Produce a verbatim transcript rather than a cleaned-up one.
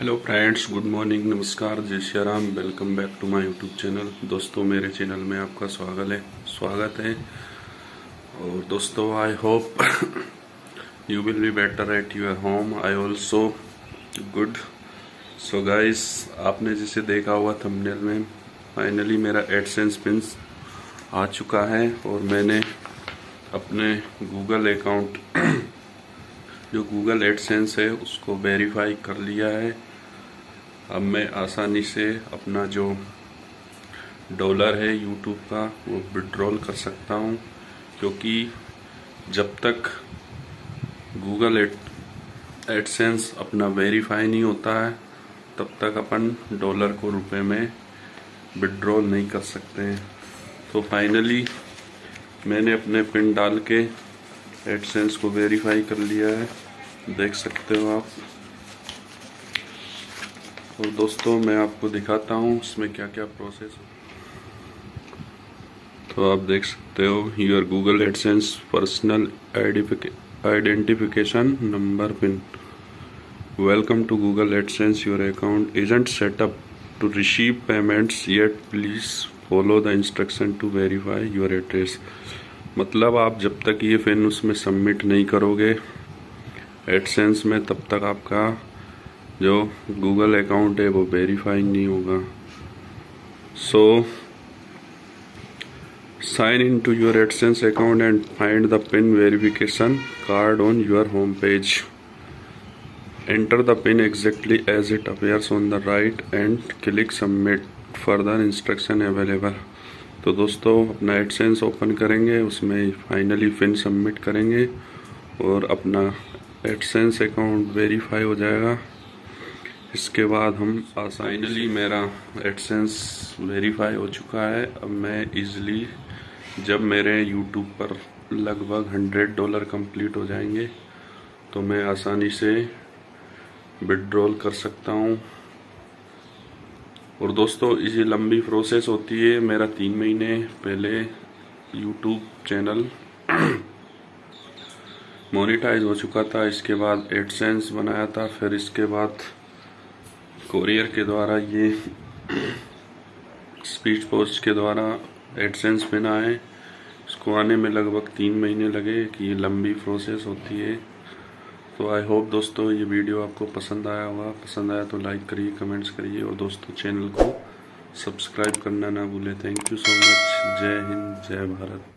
Hello friends, good morning, नमस्कार, जय Shri Ram. Welcome back to my YouTube channel. दोस्तों, मेरे चैनल में आपका स्वागत है स्वागत है और दोस्तों, I hope you will be better at your home, I also good. So guys, आपने जिसे देखा हुआ थंबनेल में, फाइनली मेरा एडसेंस पिन आ चुका है और मैंने अपने गूगल अकाउंट जो गूगल एडसेंस है उसको वेरीफाई कर लिया है। अब मैं आसानी से अपना जो डॉलर है यूट्यूब का वो विड्रॉल कर सकता हूं, क्योंकि जब तक गूगल एडसेंस अपना वेरीफाई नहीं होता है तब तक अपन डॉलर को रुपए में विड्रॉल नहीं कर सकते हैं। तो फाइनली मैंने अपने पिन डाल के एडसेंस को वेरीफाई कर लिया है, देख सकते हो आप। और दोस्तों, मैं आपको दिखाता हूँ इसमें क्या क्या प्रोसेस है। तो आप देख सकते हो, your Google AdSense personal identification number PIN. Welcome to Google AdSense, your account isn't setup to receive payments yet, please follow the instruction to verify your address. मतलब आप जब तक ये पिन उसमें सबमिट नहीं करोगे एडसेंस में, तब तक आपका जो गूगल अकाउंट है वो वेरीफाई नहीं होगा। So sign in to your AdSense account and find the pin verification card on your home page. Enter the pin exactly as it appears on the right and click submit, further instruction available. तो दोस्तों, अपना AdSense open करेंगे, उसमें finally pin submit करेंगे और अपना AdSense account verify हो जाएगा। इसके बाद हम फाइनली मेरा एडसेंस वेरीफाई हो चुका है। अब मैं इज़िली, जब मेरे यूट्यूब पर लगभग हंड्रेड डॉलर कंप्लीट हो जाएंगे तो मैं आसानी से विड्रॉल कर सकता हूँ। और दोस्तों, ये लंबी प्रोसेस होती है। मेरा तीन महीने पहले यूट्यूब चैनल मोनेटाइज हो चुका था, इसके बाद एडसेंस बनाया था, फिर इसके बाद कोरियर के द्वारा ये स्पीच पोस्ट के द्वारा एडसेंस पिन आए। इसको आने में लगभग तीन महीने लगे, कि ये लंबी प्रोसेस होती है। तो आई होप दोस्तों ये वीडियो आपको पसंद आया होगा। पसंद आया तो लाइक करिए, कमेंट्स करिए और दोस्तों चैनल को सब्सक्राइब करना ना भूलें। Thank you so much. जय हिंद, जय भारत।